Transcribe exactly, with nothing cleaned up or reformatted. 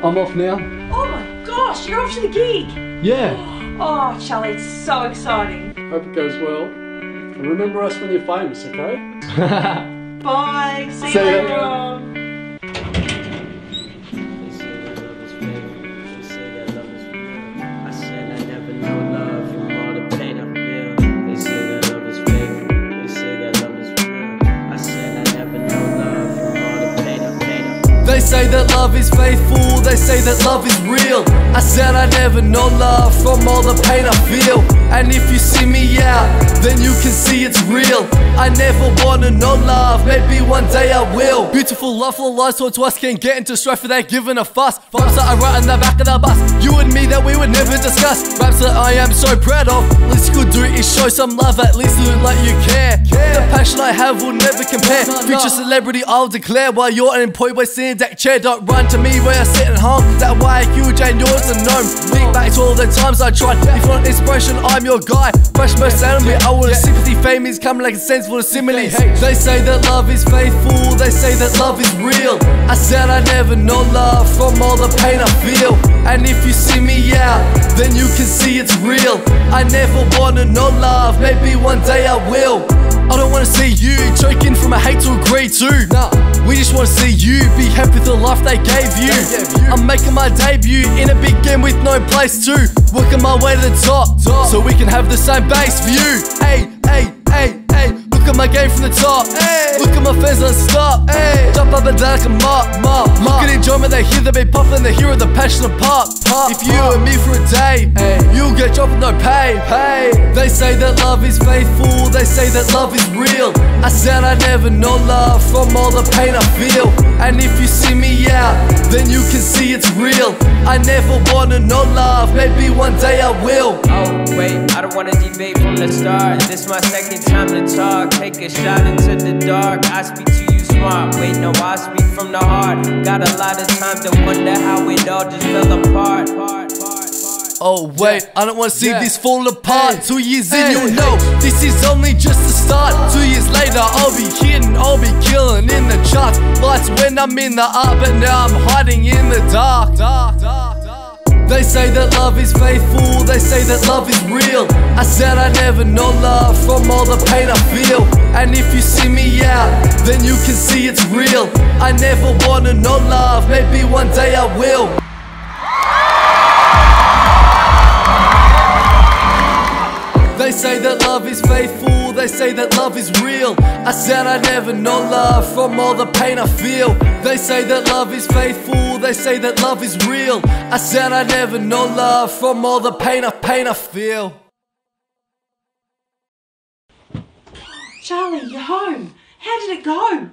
I'm off now. Oh my gosh, you're off to the gig. Yeah. Oh, Charlie, it's so exciting. Hope it goes well. And remember us when you're famous, okay? Bye. See, See you later on. They say that love is faithful, they say that love is real. I said I never know love from all the pain I feel. And if you see me out, then you can see it's real. I never wanna know love, maybe one day I will. Beautiful love for the lies towards us, can't get into strife without giving a fuss. Vibes that I write on the back of the bus, you and me that we would never discuss. Raps that I am so proud of, least you could do is show some love, at least look like you care. The passion I have will never compare. Future celebrity I'll declare, while you're unemployed by seeing that chair. Don't run to me where I sit at home. That why huge and yours a gnome. Think back to all the times I tried. If not inspiration, I'm your guy. Fresh most enemy, I want a sympathy. Fame is coming like a sense full of similes. They say that love is faithful, they say that love is real. I said I never know love from all the pain I feel. And if you see me out, then you can see it's real. I never wanna know love, maybe one day I will. I don't wanna see you choking from a hate to agree to. Nah, we just wanna see you be happy with the life they gave you. I'm making my debut in a big game with no place to. Working my way to the top, so we can have the same base view. Hey, hey, hey, hey, look at my game from the top. Look at my fans don't stop. Jump up and down like a mop, mop. Look at the enjoyment they hear, they be puffing, they hear of the passion of pop. If you and me for a day, you'll get dropped with no pay. They say that love is faithful, they say that love is real. I said I never know love from all the pain I feel. And if you see me out, then you can see it's real. I never wanna know love, maybe one day I will. Oh wait, I don't wanna debate from the start. This my second time to talk, take a shot into the dark. I speak to you smart, wait no, I speak from the heart. Got a lot of time to wonder how it all just fell apart. Oh wait, I don't wanna see yeah. this fall apart. hey. Two years hey. in, you'll know, this is only just the start. Two years later, I'll be hitting, I'll be killing in the charts. Lights when I'm in the art, but now I'm hiding in the dark. dark, dark, dark. They say that love is faithful, they say that love is real. I said I never know love from all the pain I feel. And if you see me out, then you can see it's real. I never wanna know love, maybe one day I will. They say that love is faithful, they say that love is real. I said I never know love from all the pain I feel. They say that love is faithful, they say that love is real. I said I never know love from all the pain I, pain I feel. Charlie, you're home. How did it go?